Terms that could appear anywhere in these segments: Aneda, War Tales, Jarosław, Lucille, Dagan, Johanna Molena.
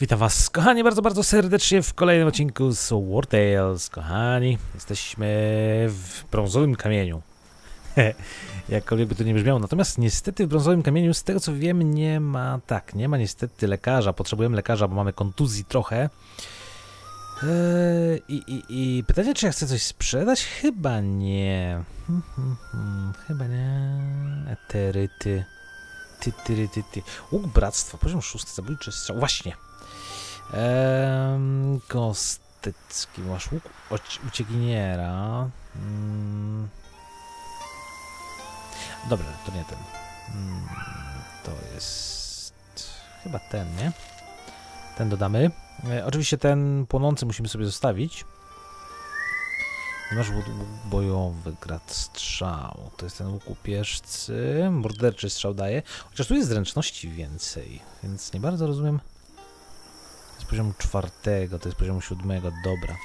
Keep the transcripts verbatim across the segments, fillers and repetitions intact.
Witam was, kochani, bardzo, bardzo serdecznie w kolejnym odcinku z War Tales. Kochani, jesteśmy w brązowym kamieniu. Jakkolwiek by to nie brzmiało. Natomiast niestety w brązowym kamieniu, z tego co wiem, nie ma... Tak, nie ma niestety lekarza. Potrzebujemy lekarza, bo mamy kontuzji trochę. Yy, i, i, I pytanie, czy ja chcę coś sprzedać? Chyba nie. Hmm, hmm, hmm, chyba nie. Eteryty. Ty, ty, ty, ty, ty. Łuk bractwa, poziom szósty, zabójczy strzał. Właśnie. Ehm, Kostycki, masz łuk uciekiniera. Hmm. Dobra, to nie ten. Hmm, to jest... Chyba ten, nie? Ten dodamy. E, oczywiście ten płonący musimy sobie zostawić. Nie masz łuk bojowy, grad strzał. To jest ten łuk upierzcy. Morderczy strzał daje. Chociaż tu jest zręczności więcej, więc nie bardzo rozumiem. To jest poziom czwartego, to jest poziom siódmego, dobra.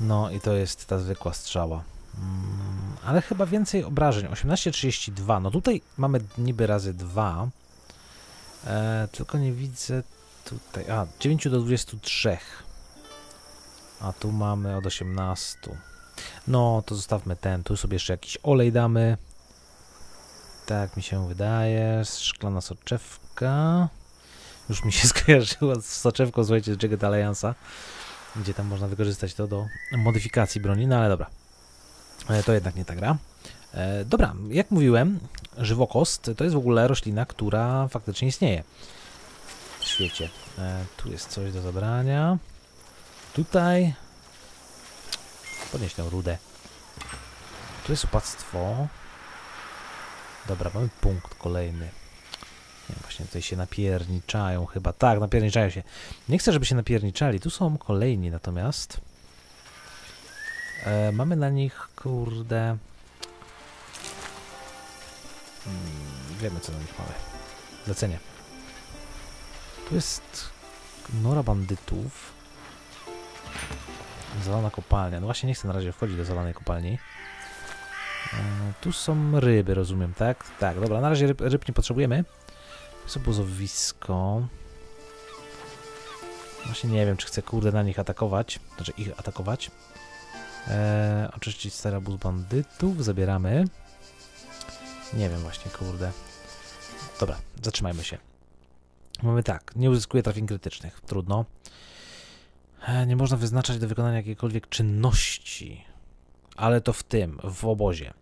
No i to jest ta zwykła strzała. Mm, ale chyba więcej obrażeń. osiemnaście trzydzieści dwa. No tutaj mamy niby razy dwa. E, tylko nie widzę tutaj. A, dziewięć do dwudziestu trzech. A tu mamy od osiemnastu. No to zostawmy ten. Tu sobie jeszcze jakiś olej damy. Tak mi się wydaje. Szklana soczewka. Już mi się skojarzyło z soczewką, słuchajcie, z Jagged Alliance'a, gdzie tam można wykorzystać to do modyfikacji broni, no ale dobra. E, to jednak nie ta gra. E, dobra, jak mówiłem, żywokost to jest w ogóle roślina, która faktycznie istnieje w świecie. E, tu jest coś do zabrania. Tutaj... Podnieś tę rudę. Tu jest opactwo. Dobra, mamy punkt kolejny. Właśnie tutaj się napierniczają chyba. Tak, napierniczają się. Nie chcę, żeby się napierniczali. Tu są kolejni natomiast. E, mamy na nich, kurde... Hmm, wiemy, co na nich mamy. Zlecenie. Tu jest nora bandytów. Zalana kopalnia. No właśnie, nie chcę na razie wchodzić do zalanej kopalni. E, tu są ryby, rozumiem, tak? Tak, dobra, na razie ryb, ryb nie potrzebujemy. Co obozowisko. Właśnie nie wiem, czy chcę, kurde, na nich atakować. Znaczy ich atakować. Eee, oczyścić stary obóz bandytów. Zabieramy. Nie wiem właśnie, kurde. Dobra, zatrzymajmy się. Mamy tak. Nie uzyskuje trafień krytycznych. Trudno. Eee, nie można wyznaczać do wykonania jakiejkolwiek czynności. Ale to w tym, w obozie.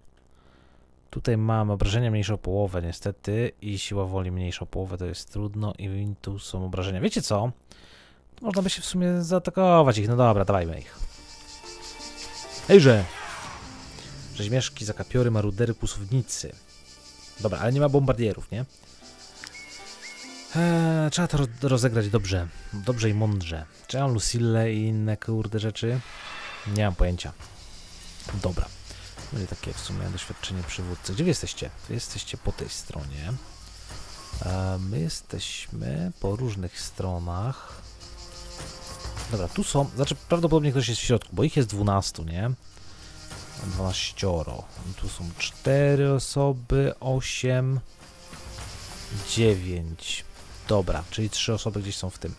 Tutaj mam obrażenia mniejsze o połowę niestety i siła woli mniejsza o połowę, to jest trudno i tu są obrażenia. Wiecie co? Można by się w sumie zaatakować ich. No dobra, dawajmy ich. Hejże! Rzeźmieszki, zakapiory, marudery, pusownicy. Dobra, ale nie ma bombardierów, nie? Eee, trzeba to rozegrać dobrze. Dobrze i mądrze. Czy ja mam Lucille i inne kurde rzeczy? Nie mam pojęcia. Dobra. Będzie takie w sumie doświadczenie przywódcy. Gdzie wy jesteście? Wy jesteście po tej stronie. E, my jesteśmy po różnych stronach. Dobra, tu są... Znaczy prawdopodobnie ktoś jest w środku, bo ich jest dwunastu, nie? dwanaście. Tu są cztery osoby, osiem, dziewięć. Dobra, czyli trzy osoby gdzieś są w tym.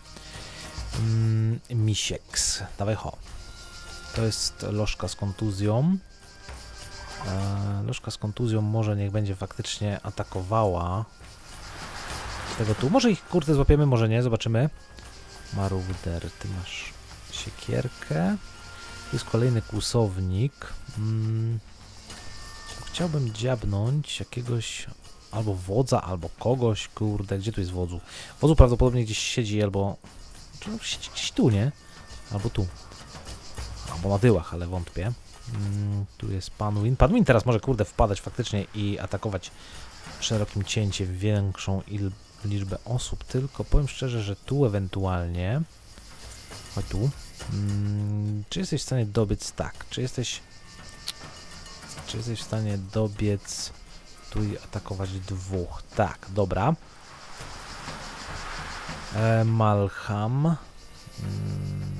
Mm, misieks. Dawaj ho. To jest lożka z kontuzją. Eee, Lożka z kontuzją może niech będzie faktycznie atakowała tego tu. Może ich kurde złapiemy, może nie, zobaczymy. Maruder, ty masz siekierkę. Tu jest kolejny kłusownik. Hmm. Chciałbym dziabnąć jakiegoś albo wodza, albo kogoś, kurde, gdzie tu jest wodzu? Wodzu prawdopodobnie gdzieś siedzi, albo siedzi gdzieś tu, nie? Albo tu. Albo na tyłach, ale wątpię. Mm, tu jest pan Win. Pan Win teraz może, kurde, wpadać faktycznie i atakować szerokim cięciem większą liczbę osób. Tylko powiem szczerze, że tu ewentualnie... Chodź tu. Mm, czy jesteś w stanie dobiec? Tak. Czy jesteś... Czy jesteś w stanie dobiec tu i atakować dwóch? Tak, dobra. E, Malham. Mm.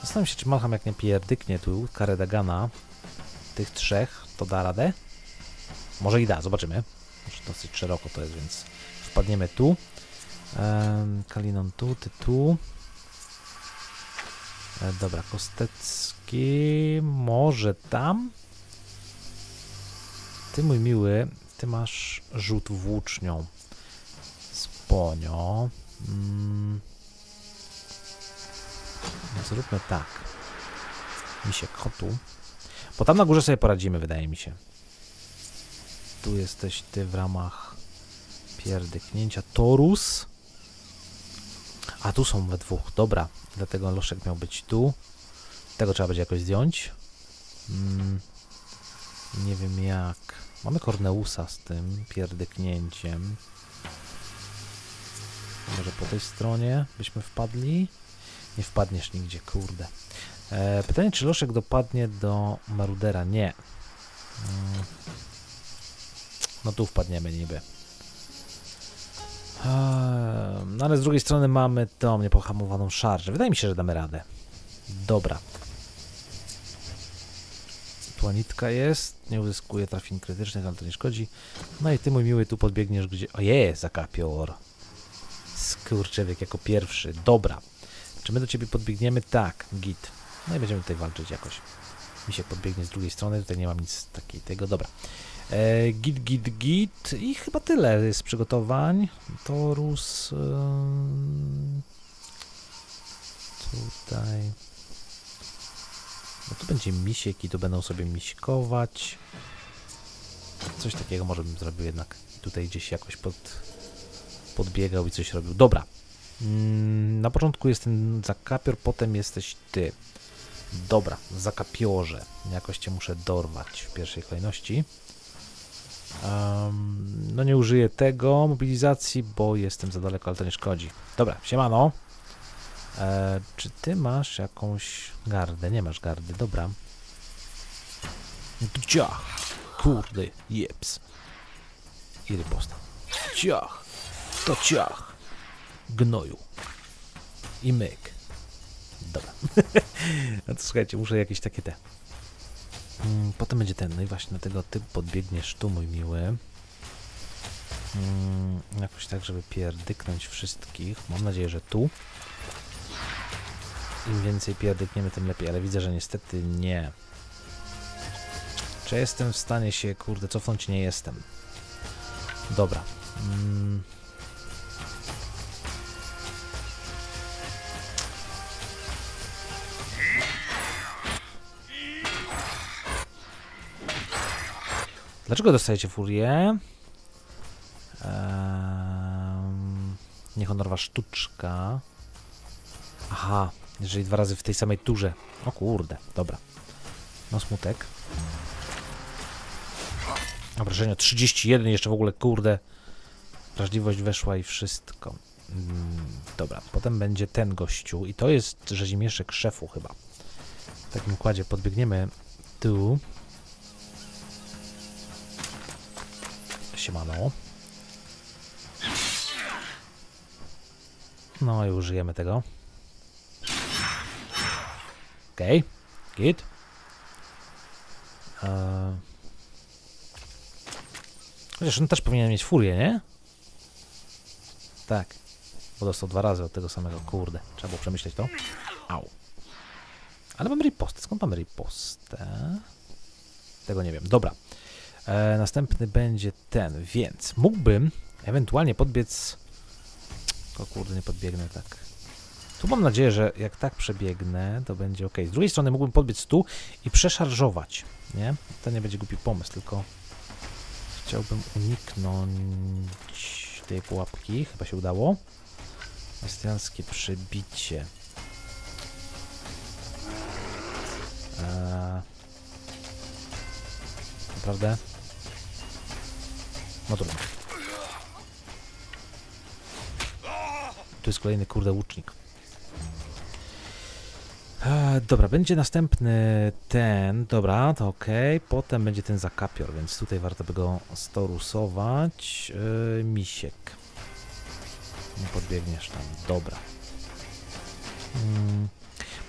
Zastanawiam się, czy Malham jak nie pierdyknie tu karę Dagana, tych trzech, to da radę? Może i da, zobaczymy. Może dosyć szeroko to jest, więc wpadniemy tu. Ehm, Kalinon tu, ty tu. E, dobra, Kostecki... Może tam? Ty, mój miły, ty masz rzut włócznią. Sponio. Mm. Zróbmy tak. Misiek kotu. Bo tam na górze sobie poradzimy, wydaje mi się. Tu jesteś ty w ramach pierdyknięcia. Torus. A tu są we dwóch. Dobra. Dlatego loszek miał być tu. Tego trzeba będzie jakoś zdjąć. Mm. Nie wiem jak. Mamy Korneusa z tym pierdyknięciem. Może po tej stronie byśmy wpadli? Nie wpadniesz nigdzie, kurde. E, pytanie, czy Loszek dopadnie do Marudera? Nie. Mm. No tu wpadniemy niby. E, no ale z drugiej strony mamy tą niepohamowaną szarżę. Wydaje mi się, że damy radę. Dobra. Płanitka jest, nie uzyskuje trafień krytycznych, ale to nie szkodzi. No i ty, mój miły, tu podbiegniesz gdzie... Oje, zakapior. Skurczewiek jako pierwszy. Dobra. Czy my do ciebie podbiegniemy? Tak, git. No i będziemy tutaj walczyć jakoś. Mi się podbiegnie z drugiej strony, tutaj nie mam nic takiego. Dobra. E, git, git, git. I chyba tyle jest przygotowań. Torus... Yy... Tutaj... No tu będzie misiek i tu będą sobie miśkować. Coś takiego może bym zrobił jednak. Tutaj gdzieś jakoś pod, podbiegał i coś robił. Dobra. Na początku jest ten zakapior, potem jesteś ty. Dobra, zakapiorze. Jakoś cię muszę dorwać w pierwszej kolejności. Um, no nie użyję tego mobilizacji, bo jestem za daleko, ale to nie szkodzi. Dobra, siemano. E, czy ty masz jakąś gardę? Nie masz gardy, dobra. Ciach! Kurde, jeps. I riposta. Ciach! To ciach! Gnoju. I myk. Dobra. No to słuchajcie, muszę jakieś takie te... Hmm, potem będzie ten, no i właśnie dlatego ty podbiegniesz tu, mój miły. Hmm, jakoś tak, żeby pierdyknąć wszystkich. Mam nadzieję, że tu. Im więcej pierdykniemy, tym lepiej, ale widzę, że niestety nie. Czy jestem w stanie się, kurde, cofnąć? Nie jestem. Dobra. Mm. Dlaczego dostajecie furię? Um, niehonorowa sztuczka. Aha. Jeżeli dwa razy w tej samej turze. O kurde, dobra. No smutek. Obrażenia trzydzieści jeden, jeszcze w ogóle, kurde. Wrażliwość weszła i wszystko. Mm, dobra, potem będzie ten gościu. I to jest rzezimieszek szefu chyba. W takim układzie podbiegniemy tu. Siemano. No i użyjemy tego. Okej, okay. Git. Eee. Chociaż on też powinien mieć furię, nie? Tak. Bo dostał dwa razy od tego samego. Kurde, trzeba było przemyśleć to. Au. Ale mamy ripostę. Skąd mamy ripostę? Tego nie wiem. Dobra. Eee, następny będzie ten, więc mógłbym ewentualnie podbiec... O kurde, nie podbiegnę tak. Tu mam nadzieję, że jak tak przebiegnę, to będzie ok. Z drugiej strony mógłbym podbiec tu i przeszarżować, nie? To nie będzie głupi pomysł, tylko chciałbym uniknąć tej pułapki. Chyba się udało. Bastianskie przebicie. Eee... Naprawdę? No trudno. Tu jest kolejny kurde łucznik. E, dobra, będzie następny ten, dobra, to ok. Potem będzie ten zakapior, więc tutaj warto by go storusować. E, misiek. Nie podbiegniesz tam, dobra. Hmm.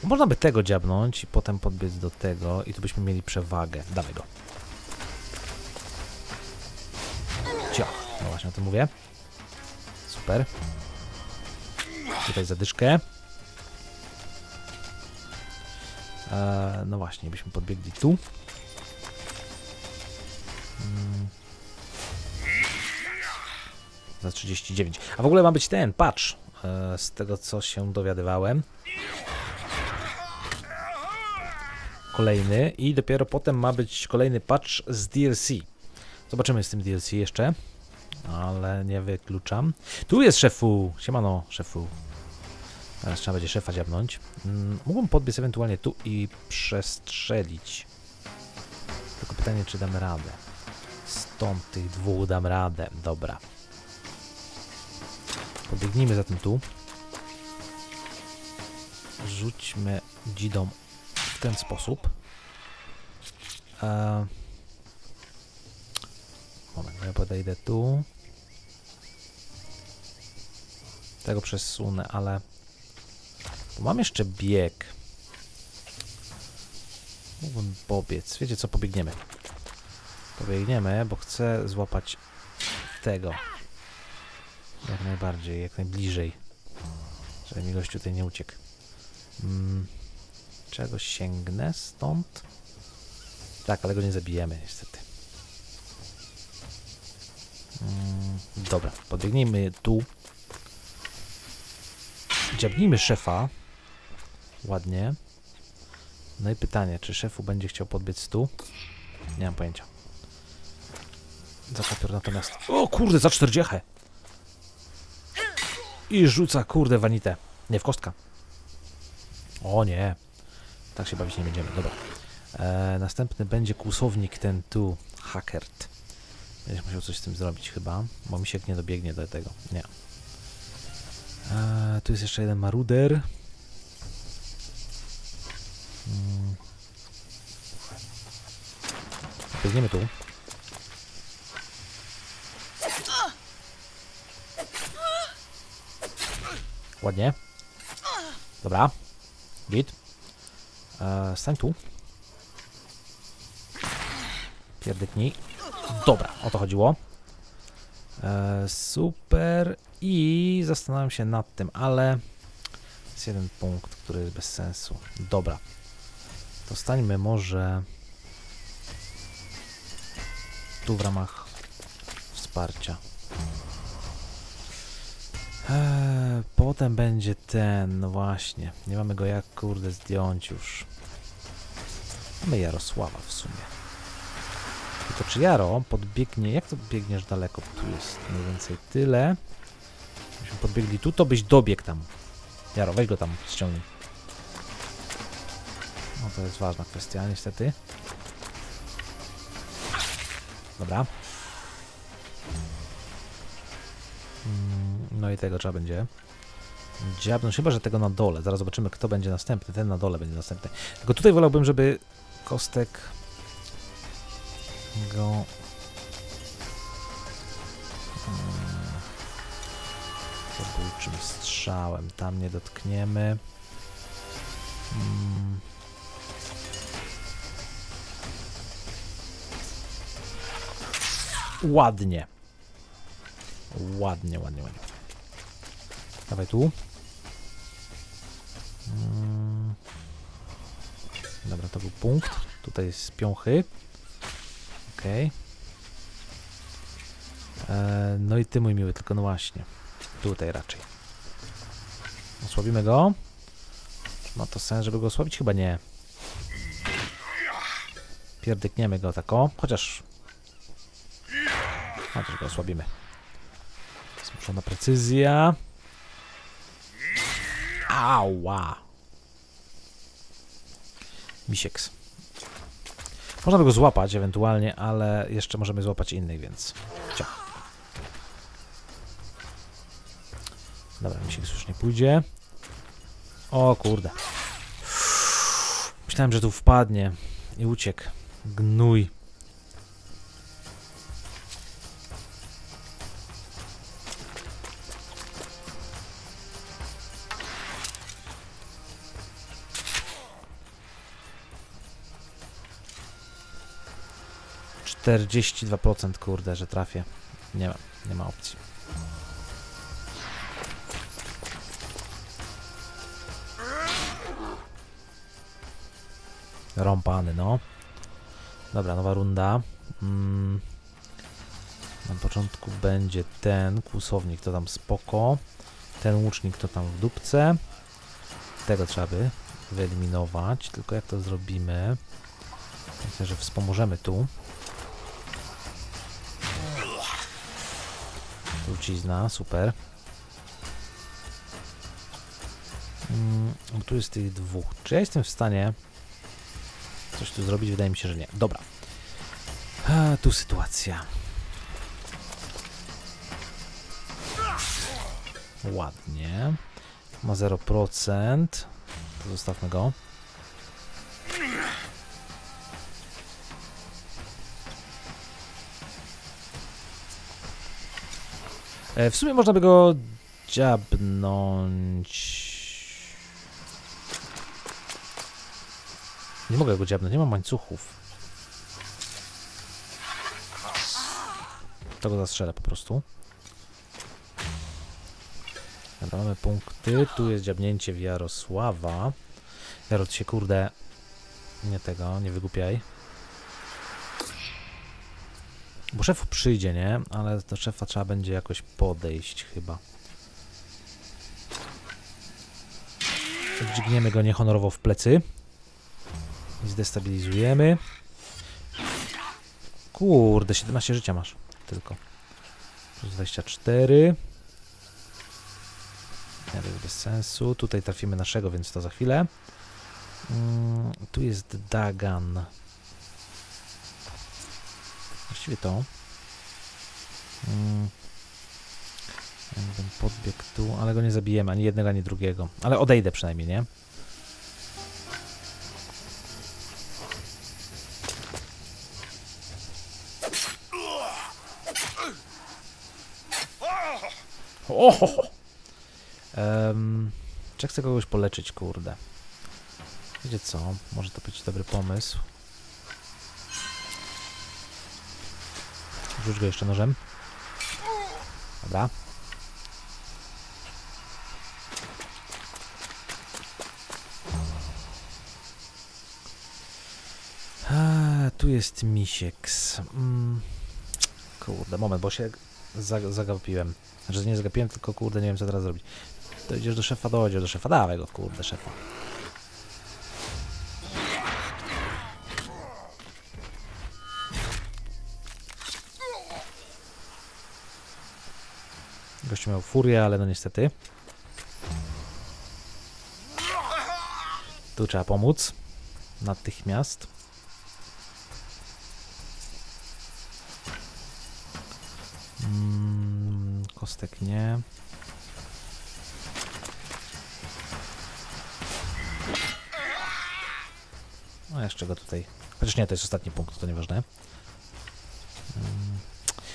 Można by tego dziabnąć i potem podbiec do tego i tu byśmy mieli przewagę. Damy go. Ciach, no właśnie o tym mówię. Super. tutaj zadyszkę. E, no właśnie, byśmy podbiegli tu. Za trzydzieści dziewięć. A w ogóle ma być ten patch, e, z tego co się dowiadywałem. Kolejny i dopiero potem ma być kolejny patch z D L C. Zobaczymy z tym D L C jeszcze, ale nie wykluczam. Tu jest szefu! Siemano, szefu. Teraz trzeba będzie szefa dziabnąć. Mógłbym podbiec ewentualnie tu i przestrzelić. Tylko pytanie, czy dam radę. Stąd tych dwóch dam radę. Dobra. Podbiegnijmy zatem tu. Rzućmy dzidom w ten sposób. Eee... Moment, ja podejdę tu. Tego przesunę, ale... Tu mam jeszcze bieg. Mógłbym pobiec. Wiecie co? Pobiegniemy. Pobiegniemy, bo chcę złapać tego. Jak najbardziej, jak najbliżej. Żeby mi gościu tutaj nie uciekł. Mm. Czegoś sięgnę stąd? Tak, ale go nie zabijemy niestety. Mm. Dobra, podbiegnijmy tu. Dziabnijmy szefa. Ładnie. No i pytanie, czy szefu będzie chciał podbiec tu? Nie mam pojęcia. Za papier natomiast... O kurde, za czterdziechę! I rzuca, kurde, wanitę. Nie, w kostka. O nie. Tak się bawić nie będziemy. Dobra. E, następny będzie kłusownik ten tu. Hackert. Będziesz musiał coś z tym zrobić chyba, bo misiek nie dobiegnie do tego. Nie. E, tu jest jeszcze jeden maruder. Hmm. Biegniemy tu. Ładnie. Dobra. Git. Eee, stań tu. Pierdyknij. Dobra, o to chodziło. Eee, super. I zastanawiam się nad tym, ale jest jeden punkt, który jest bez sensu. Dobra. To stańmy może tu w ramach wsparcia. Eee, potem będzie ten, no właśnie. Nie mamy go jak, kurde, zdjąć już. Mamy Jarosława w sumie. I to czy Jaro podbiegnie... Jak to biegniesz daleko? Tu jest mniej więcej tyle. Gdybyśmy podbiegli tu, to byś dobiegł tam. Jaro, weź go tam, ściągnij. No to jest ważna kwestia, niestety. Dobra. No i tego trzeba będzie dziabnąć, chyba że tego na dole. Zaraz zobaczymy, kto będzie następny. Ten na dole będzie następny. Tylko tutaj wolałbym, żeby kostek go... Zabójczym strzałem. Tam nie dotkniemy. Hmm. Ładnie. Ładnie, ładnie, ładnie. Dawaj tu. Hmm. Dobra, to był punkt. Tutaj jest piąchy. Okej. Okay. Eee, no i ty, mój miły, tylko no właśnie. Tutaj raczej. Osłabimy go. Ma to sens, żeby go osłabić? Chyba nie. Pierdykniemy go tak o. Chociaż... Chociaż go osłabimy. Zmuszona precyzja. Ała. Misieks. Można by go złapać ewentualnie, ale jeszcze możemy złapać innych, więc... Ciach. Dobra, misieks już nie pójdzie. O kurde. Myślałem, że tu wpadnie i uciekł. Gnój. czterdzieści dwa procent, kurde, że trafię. Nie ma, nie ma opcji. Rąpany, no. Dobra, nowa runda. Mm. Na początku będzie ten kłusownik, to tam spoko. Ten łucznik to tam w dupce. Tego trzeba by wyeliminować. Tylko jak to zrobimy? Myślę, że wspomożemy tu. Trucizna, super. Mm, tu jest tych dwóch. Czy ja jestem w stanie coś tu zrobić? Wydaje mi się, że nie. Dobra. A, tu sytuacja. Ładnie. Ma zero procent. To zostawmy go. W sumie można by go dziabnąć. Nie mogę go dziabnąć, nie mam łańcuchów. To go zastrzelę po prostu. Dobra, mamy punkty. Tu jest dziabnięcie w Jarosława. Jarod się, kurde... Nie tego, nie wygłupiaj. Bo szef przyjdzie, nie? Ale do szefa trzeba będzie jakoś podejść chyba. Dźgniemy go niehonorowo w plecy. I zdestabilizujemy. Kurde, siedemnaście życia masz. Tylko. dwadzieścia cztery. Nie, to jest bez sensu. Tutaj trafimy naszego, więc to za chwilę. Mm, tu jest Dagan. Właściwie to. Mm. Ja bym podbiegł tu, ale go nie zabijemy, ani jednego, ani drugiego. Ale odejdę przynajmniej, nie? Ohoho! Um, czy chcę kogoś poleczyć, kurde? Wiecie co? Może to być dobry pomysł. Rzuć go jeszcze nożem. Dobra. A, tu jest misieks. Mm. Kurde, moment, bo się zag zagapiłem. Znaczy nie zagapiłem, tylko kurde, nie wiem co teraz zrobić. Dojdziesz do szefa, dojdziesz do szefa. Dawaj go, kurde, szefa. Gościu miał furię, ale no niestety. Tu trzeba pomóc. Natychmiast. Mm, kostek nie. No jeszcze go tutaj. Chociaż nie, to jest ostatni punkt, to nieważne.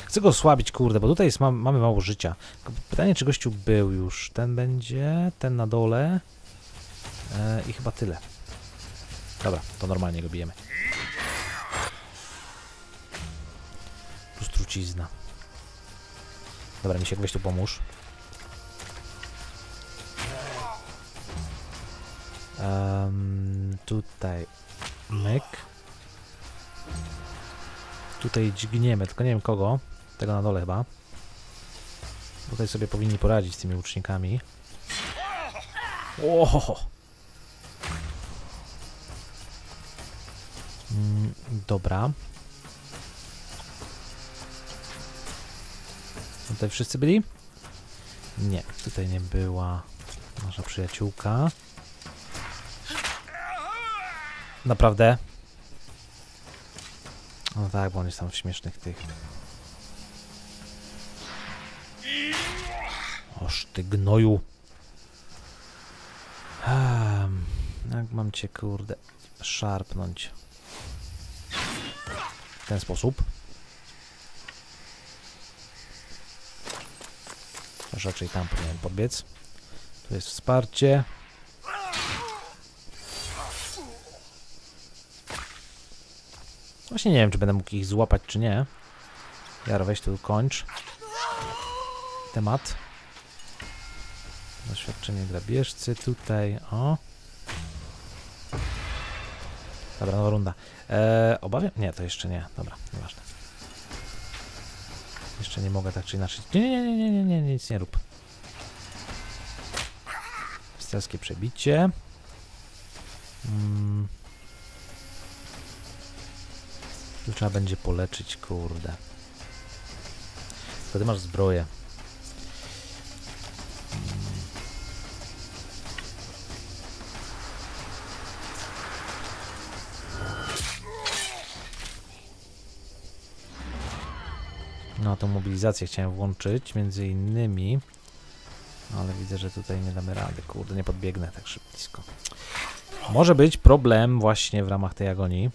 Chcę go osłabić, kurde, bo tutaj jest, mam, mamy mało życia. Pytanie, czy gościu był już. Ten będzie, ten na dole. E, I chyba tyle. Dobra, to normalnie go bijemy. Plus trucizna. Dobra, mi się weź tu pomóż. Um, tutaj myk. Tutaj dźgniemy, tylko nie wiem kogo. Tego na dole chyba. Tutaj sobie powinni poradzić z tymi łucznikami. Ohoho. Mm, dobra. Tutaj wszyscy byli? Nie, tutaj nie była nasza przyjaciółka. Naprawdę? No tak, bo on jest tam w śmiesznych tych. Oż ty gnoju. Jak mam cię, kurde, szarpnąć? W ten sposób. Raczej tam powinienem podbiec. Tu jest wsparcie. Właśnie nie wiem, czy będę mógł ich złapać, czy nie. Jaro, weź tu kończ. Temat. Doświadczenie grabieżcy tutaj, o. Dobra, no runda. Eee, obawiam? Nie, to jeszcze nie. Dobra, nieważne. Jeszcze nie mogę tak czy inaczej. Nie, nie, nie, nie, nie, nie, nie nic nie rób. Strelskie przebicie. Hmm. Tu trzeba będzie poleczyć, kurde. Wtedy masz zbroję. No, tą mobilizację chciałem włączyć, między innymi, ale widzę, że tutaj nie damy rady, kurde, nie podbiegnę tak szybko. Może być problem właśnie w ramach tej agonii.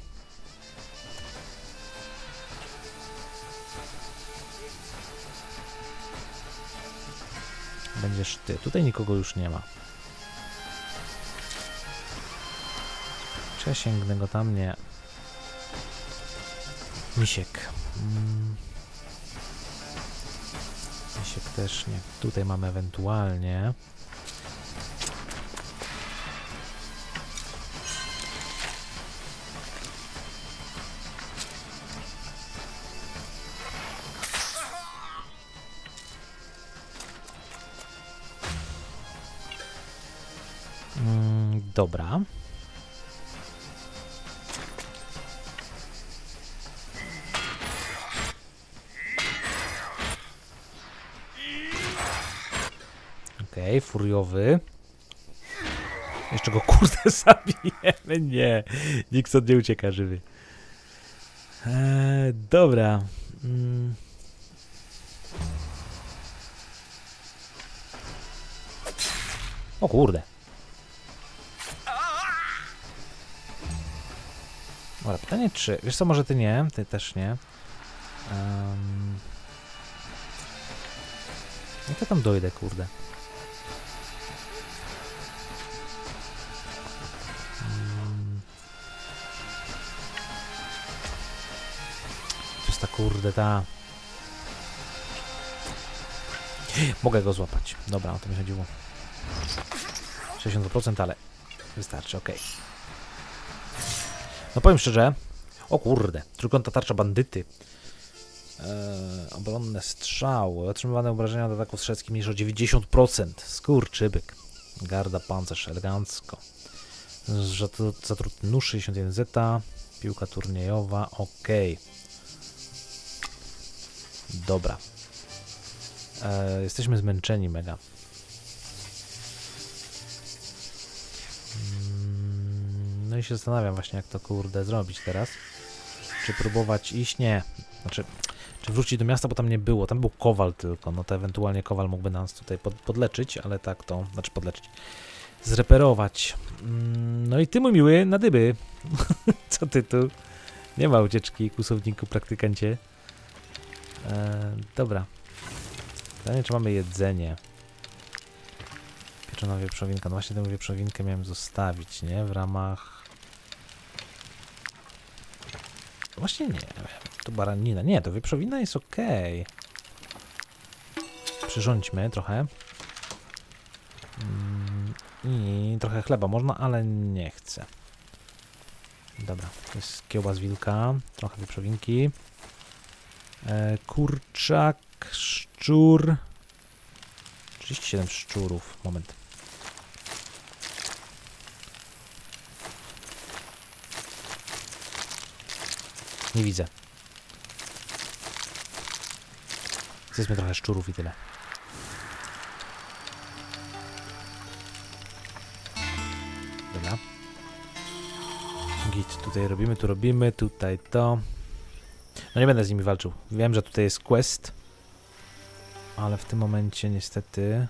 Będziesz ty. Tutaj nikogo już nie ma. Czy ja sięgnę go tam? Nie. Misiek. Mm. Misiek też nie. Tutaj mamy ewentualnie... Dobra. Okej, okay, furiowy. Jeszcze go kurde zabijemy. Nie, nikt od nie ucieka żywy. Eee, dobra. Mm. O kurde. Dobra, pytanie czy... Wiesz co, może ty nie, ty też nie. Um... Jak ja tam dojdę, kurde? Um... To jest ta kurde, ta... Mogę go złapać. Dobra, o to mi chodziło. sześćdziesiąt procent, ale wystarczy, okej. Okay. No powiem szczerze, o kurde, trójkąta tarcza bandyty, eee, obronne strzały, otrzymywane obrażenia od ataków strzelskich mniejsze o dziewięćdziesiąt procent, skurczybyk, garda pancerz, elegancko, zatruty nóż sześćdziesiąt jeden zeta, piłka turniejowa, ok, dobra, eee, jesteśmy zmęczeni mega. No i się zastanawiam właśnie, jak to kurde zrobić teraz. Czy próbować iść? Nie. Znaczy, czy wrócić do miasta, bo tam nie było. Tam był kowal tylko. No to ewentualnie kowal mógłby nas tutaj pod, podleczyć, ale tak to... Znaczy podleczyć. Zreperować. Mm, no i ty, mój miły, na dyby. Co ty tu? Nie ma ucieczki, kłusowniku, praktykancie. E, dobra. Pytanie, czy mamy jedzenie. Pieczona wieprzowinka. No właśnie tę wieprzowinkę miałem zostawić, nie? W ramach... Właśnie nie, to baranina. Nie, to wieprzowina jest okej. Okay. Przyrządźmy trochę. Mm, I trochę chleba można, ale nie chcę. Dobra, to jest kiełba z wilka, trochę wieprzowinki. E, kurczak, szczur. trzydzieści siedem szczurów. Moment. Nie widzę. Zjedzmy trochę szczurów i tyle. Dobra. Git, tutaj robimy, tu robimy, tutaj to. No nie będę z nimi walczył. Wiem, że tutaj jest quest. Ale w tym momencie niestety...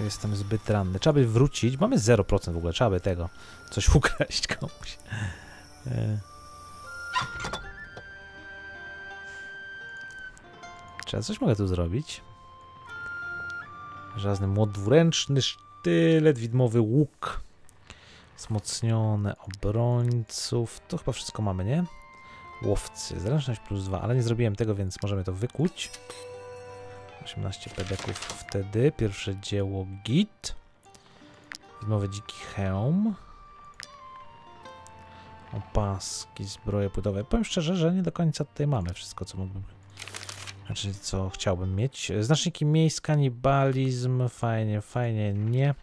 Jestem zbyt ranny. Trzeba by wrócić. Mamy zero procent w ogóle. Trzeba by tego. Coś ukraść komuś. Czy ja coś mogę tu zrobić? Żelazny młot dwuręczny, sztylet, widmowy łuk, wzmocnione obrońców. To chyba wszystko mamy, nie? Łowcy, zręczność plus dwa, ale nie zrobiłem tego, więc możemy to wykuć. osiemnaście pedeków wtedy. Pierwsze dzieło git. Widmowy dziki hełm. Opaski, zbroje płytowe. Powiem szczerze, że nie do końca tutaj mamy wszystko, co mógłbym... Znaczy, co chciałbym mieć. Znaczniki miejsc, kanibalizm. Fajnie, fajnie, nie.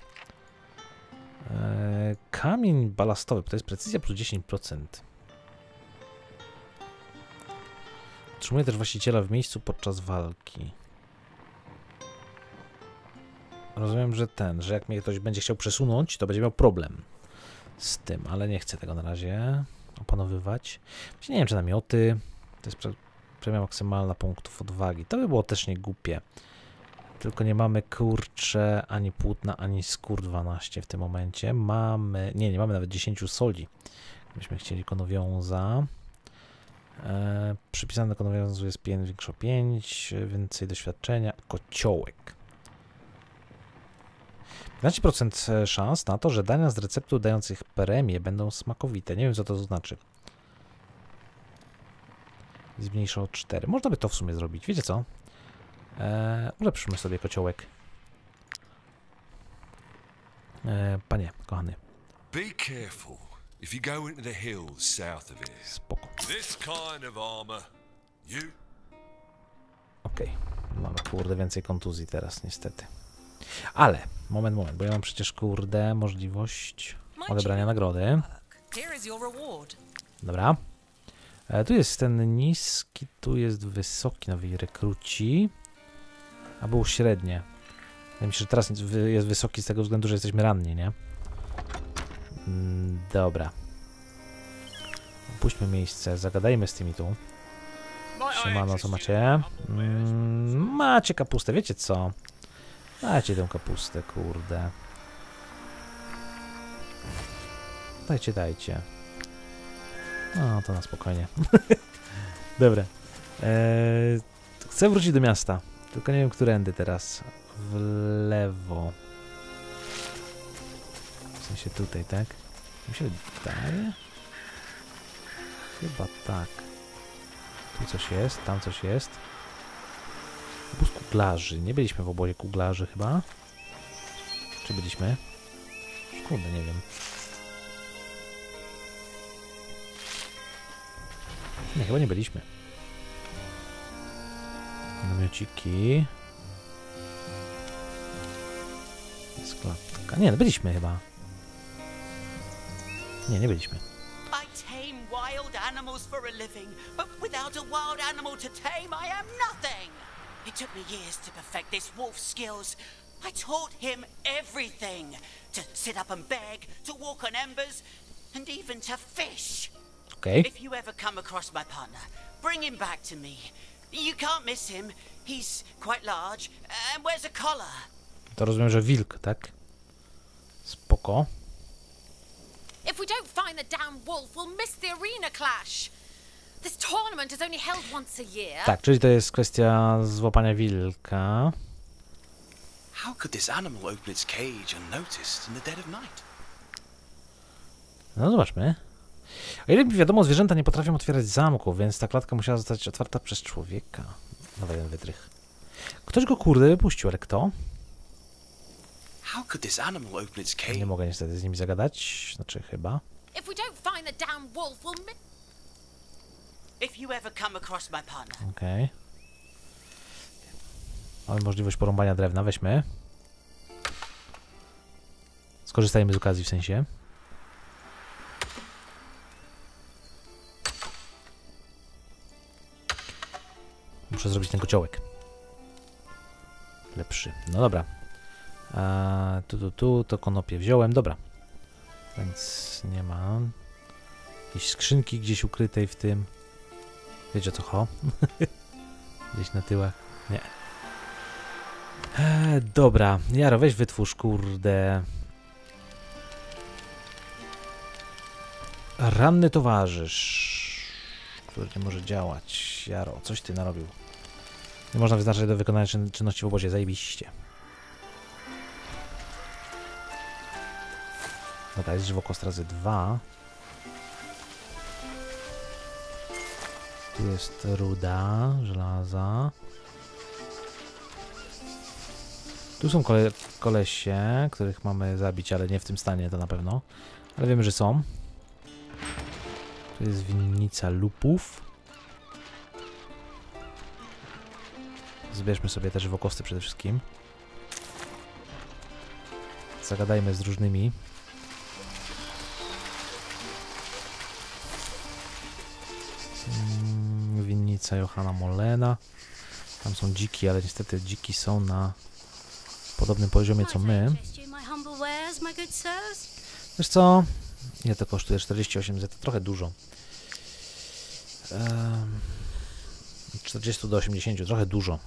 Eee, kamień balastowy. To jest precyzja plus dziesięć procent. Otrzymuje też właściciela w miejscu podczas walki. Rozumiem, że ten, że jak mnie ktoś będzie chciał przesunąć, to będzie miał problem z tym, ale nie chcę tego na razie opanowywać. Nie wiem, czy namioty. To jest premia maksymalna punktów odwagi. To by było też nie głupie. Tylko nie mamy kurcze ani płótna, ani skór dwanaście w tym momencie. Mamy... Nie, nie mamy nawet dziesięć soli. Gdybyśmy chcieli konowiąza. Eee, przypisane konowiązu jest pięć, większo pięć, więcej doświadczenia. Kociołek. piętnaście procent szans na to, że dania z receptu dających premię będą smakowite. Nie wiem, co to znaczy. Zmniejsza o cztery. Można by to w sumie zrobić. Wiecie co? Eee, ulepszymy sobie kociołek. Eee, panie, kochany. Spoko. Okej. Mamy kurde więcej kontuzji teraz, niestety. Ale, moment, moment, bo ja mam przecież kurde możliwość odebrania nagrody. Dobra. E, tu jest ten niski, tu jest wysoki nowy rekruci. A było średnie. Ja myślę, że teraz jest wysoki z tego względu, że jesteśmy ranni, nie? Mm, dobra. Opuśćmy miejsce, zagadajmy z tymi tu. Siemano, co macie? Mm, macie kapustę, wiecie co? Dajcie tę kapustę, kurde. Dajcie, dajcie. No, to na spokojnie. Dobra. Eee, chcę wrócić do miasta. Tylko nie wiem, którędy teraz. W lewo. W sensie tutaj, tak? Mi się wydaje? Chyba tak. Tu coś jest, tam coś jest. Obóz kuglarzy. Nie byliśmy w obozie kuglarzy chyba. Czy byliśmy? Kurde, nie wiem. Nie, chyba nie byliśmy. Namiociki. Jest klatka. Nie, no byliśmy chyba. Nie, nie byliśmy. It took me years to perfect this wolf's skills. I taught him everything. To sit up and beg, to walk on embers, and even to fish. Okay. If you ever come across my partner, bring him back to me. You can't miss him. He's quite large and wears a collar. To rozumiem, że wilk, tak? Spoko. If we don't find the damn wolf, we'll miss the arena clash. This tournament is only held once a year. Tak, czyli to jest kwestia złapania wilka. How could this animal open its cage unnoticed in the dead of night? No zobaczmy. O ile mi wiadomo, zwierzęta nie potrafią otwierać zamków, więc ta klatka musiała zostać otwarta przez człowieka. Nawet jeden wytrych. Ktoś go kurde wypuścił, ale kto? How could this animal open its cage? Nie mogę niestety z nimi zagadać, znaczy chyba. If we don't find the damn wolf, we'll miss. Okej. Mamy możliwość porąbania drewna, weźmy. Skorzystajmy z okazji w sensie. Muszę zrobić ten kociołek. Lepszy. No dobra. A, tu, tu, tu, to konopie wziąłem. Dobra. Więc nie ma. Jakieś skrzynki gdzieś ukrytej w tym. Wiecie o co ho? Gdzieś na tyłach. Nie. E, dobra. Jaro, weź wytwórz, kurde. Ranny towarzysz, który nie może działać. Jaro, coś ty narobił. Nie można wyznaczać do wykonania czyn czynności w obozie. Zajebiście. No tak, jest żywokos razy dwa. Tu jest ruda, żelaza. Tu są kole kolesie, których mamy zabić, ale nie w tym stanie to na pewno. Ale wiemy, że są. To jest winnica lupów. Zbierzmy sobie też wokosty przede wszystkim. Zagadajmy z różnymi. Winnica Johanna Molena. Tam są dziki, ale niestety dziki są na podobnym poziomie co my. Wiesz co? Ile to kosztuje? czterdzieści osiem złotych, to trochę dużo. czterdzieści do osiemdziesięciu, trochę dużo.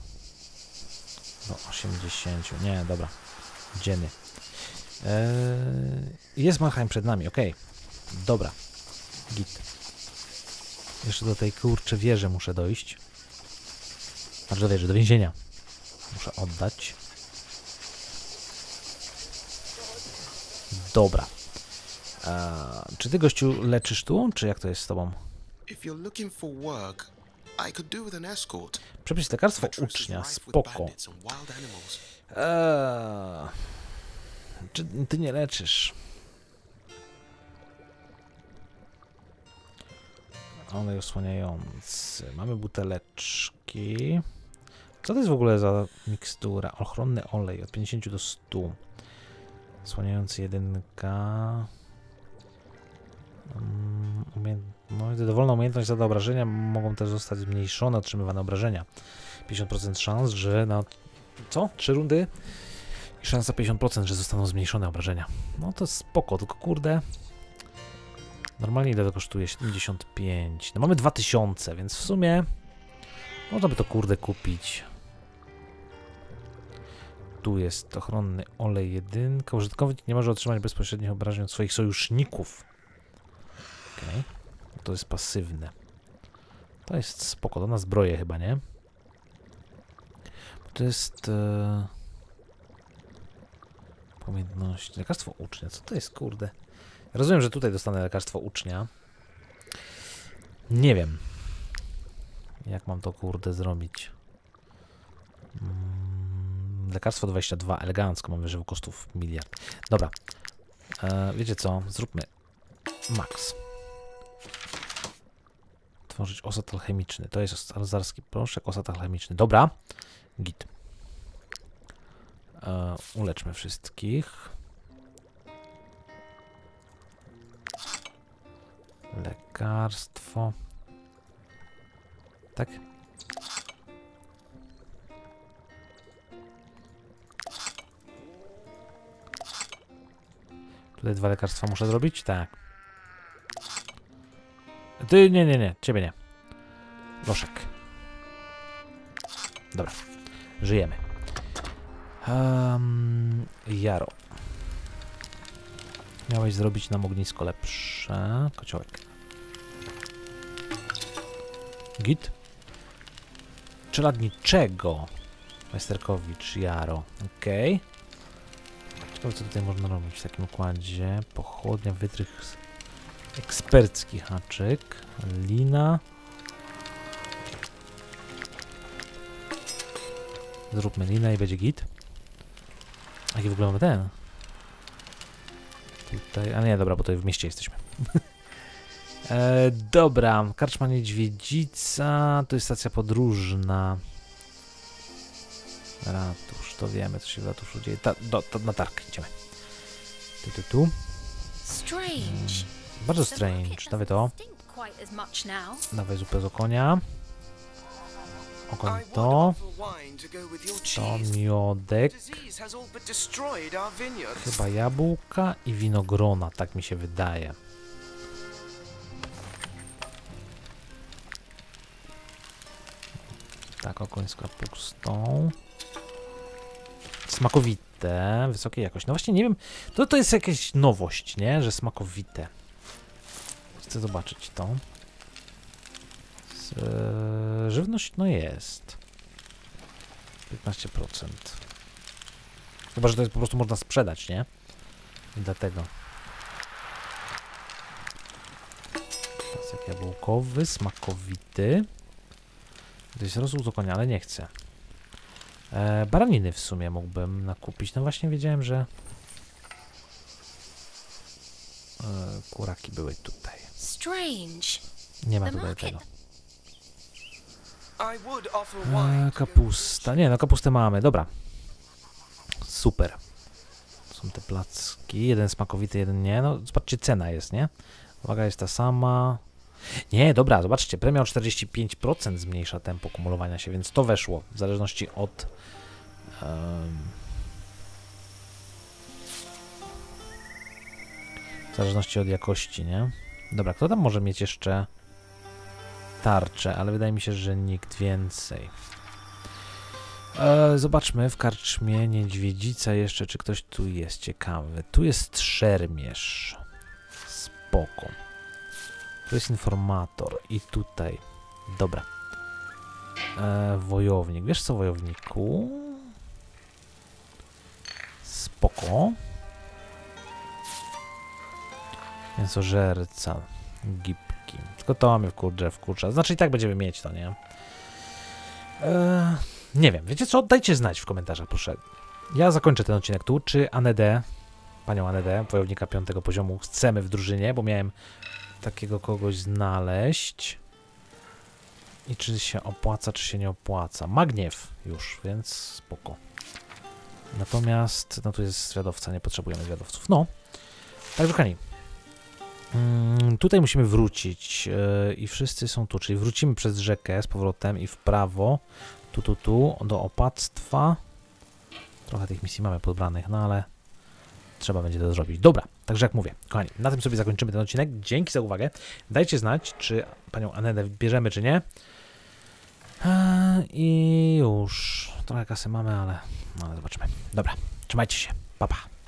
Do osiemdziesięciu, nie, dobra. Dziennie. Jest Mannheim przed nami, okej. Okay. Dobra. Git. Jeszcze do tej kurczę wieży muszę dojść. Aż do wieży, do więzienia. Muszę oddać. Dobra. Eee, czy ty, gościu, leczysz tu, czy jak to jest z tobą? Przepis lekarstwo ucznia, spoko. Eee, czy ty nie leczysz? Olej osłaniający. Mamy buteleczki. Co to jest w ogóle za mikstura? Ochronny olej od pięćdziesięciu do stu. Osłaniający jedynka. Umiejętność, dowolna umiejętność za do obrażenia mogą też zostać zmniejszone, otrzymywane obrażenia. pięćdziesiąt procent szans, że na... co? trzy rundy? I szansa pięćdziesiąt procent, że zostaną zmniejszone obrażenia. No to spoko, tylko kurde... Normalnie ile to kosztuje? siedemdziesiąt pięć. No mamy dwa tysiące, więc w sumie... Można by to kurde kupić. Tu jest ochronny olej jedynka. Użytkownik nie może otrzymać bezpośrednich obrażeń od swoich sojuszników. Okay. To jest pasywne. To jest spoko. To na zbroję chyba, nie? To jest... E... Pamiętność. Lekarstwo ucznia. Co to jest, kurde? Ja rozumiem, że tutaj dostanę lekarstwo ucznia. Nie wiem. Jak mam to, kurde, zrobić? Mm, lekarstwo dwadzieścia dwa. Elegancko. Mam wyżywę kosztów miliard. Dobra. E, wiecie co? Zróbmy max. Tworzyć osad alchemiczny. To jest azarski proszek, osad alchemiczny. Dobra. Git. E, uleczmy wszystkich. Lekarstwo. Tak? Tutaj dwa lekarstwa muszę zrobić? Tak. Ty, nie, nie, nie. Ciebie nie. Loszek. Dobra. Żyjemy. Um, Jaro. Miałeś zrobić nam ognisko lepsze. Kociołek. Git. Czeladniczego. Majsterkowicz, Jaro. Okej. Okay. Ciekawe, co tutaj można robić w takim układzie. Pochodnia, wytrych... Ekspercki haczyk, lina. Zróbmy linę i będzie git. Jaki w ogóle mamy ten? Tutaj, a nie, dobra, bo tutaj w mieście jesteśmy. e, dobra, karczma Niedźwiedzica, to jest stacja podróżna. Ratusz, to wiemy, co się w ratuszu dzieje. Ta, do, to na targ, idziemy. Tu, tu, tu. Strange. Bardzo strange, dawaj to. Dawaj zupę z okonia. Okoń to. To miodek. Chyba jabłka i winogrona, tak mi się wydaje. Tak, okoń z kapustą. Smakowite, wysokiej jakości. No właśnie nie wiem, to, to jest jakaś nowość, nie? Że smakowite. Chcę zobaczyć to. Z, e, żywność no jest. piętnaście procent. Chyba, że to jest po prostu można sprzedać, nie? I dlatego. Pasek jabłkowy, smakowity. To jest rozłóż do konia, ale nie chcę. E, baraniny w sumie mógłbym nakupić. No właśnie wiedziałem, że... kuraki były tutaj. Nie ma tutaj tego. E, kapusta. Nie, no kapustę mamy. Dobra. Super. Są te placki. Jeden smakowity, jeden nie. No zobaczcie, cena jest, nie? Waga jest ta sama. Nie, dobra, zobaczcie. Premia o czterdzieści pięć procent zmniejsza tempo kumulowania się, więc to weszło. W zależności od... Um, w zależności od jakości, nie? Dobra, kto tam może mieć jeszcze tarczę, ale wydaje mi się, że nikt więcej. E, zobaczmy w karczmie Niedźwiedzica jeszcze, czy ktoś tu jest ciekawy. Tu jest szermierz. Spoko. Tu jest informator i tutaj. Dobra. E, wojownik. Wiesz co, wojowniku? Spoko. Mięsożerca. Gipki. Tylko to mamy w kurcze, w kurcze. Znaczy i tak będziemy mieć to, nie? E, nie wiem. Wiecie co? Dajcie znać w komentarzach, proszę. Ja zakończę ten odcinek tu. Czy Anedę, panią Anedę, wojownika piątego poziomu, chcemy w drużynie, bo miałem takiego kogoś znaleźć. I czy się opłaca, czy się nie opłaca. Ma gniew już, więc spoko. Natomiast, no tu jest zwiadowca, nie potrzebujemy zwiadowców. No, także kochani. Mm, tutaj musimy wrócić yy, i wszyscy są tu, czyli wrócimy przez rzekę z powrotem i w prawo, tu, tu, tu, do opactwa. Trochę tych misji mamy podbranych, no ale trzeba będzie to zrobić. Dobra, także jak mówię, kochani, na tym sobie zakończymy ten odcinek. Dzięki za uwagę. Dajcie znać, czy panią Anedę bierzemy, czy nie. I już. Trochę kasy mamy, ale, ale zobaczymy. Dobra, trzymajcie się. Pa, pa.